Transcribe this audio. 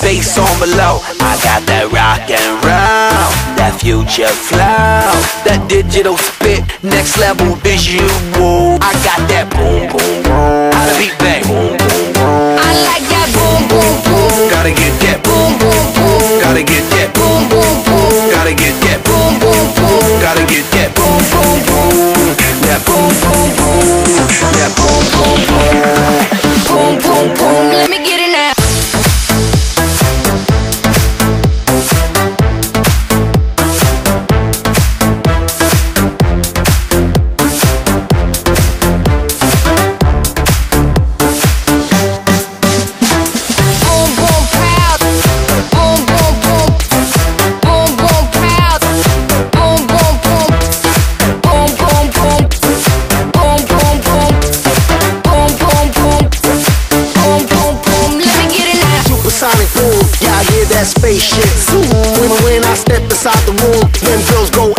Bass on below, I got that rock and roll, that future flow, that digital spit, next level visual. I got that boom boom boom, how to beat bang. I like that boom boom boom, gotta get that boom boom boom, gotta get that boom boom boom, gotta get that boom boom boom, gotta get that boom boom boom, that boom boom boom, that boom boom boom, boom boom boom. Let me get it now. Spaceship zoom when I step inside the room. Them girls go